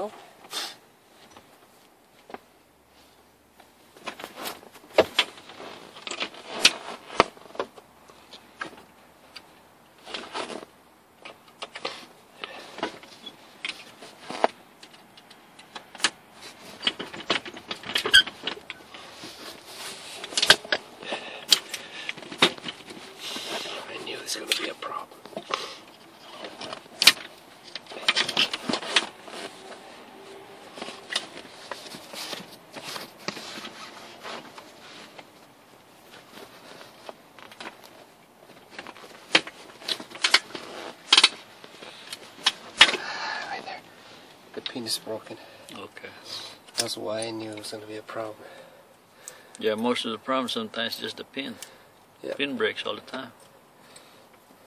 op. It's going to be a problem. Right there. The pin is broken. Okay. That's why I knew it was going to be a problem. Yeah, most of the problem sometimes is just the pin. Yep. Pin breaks all the time.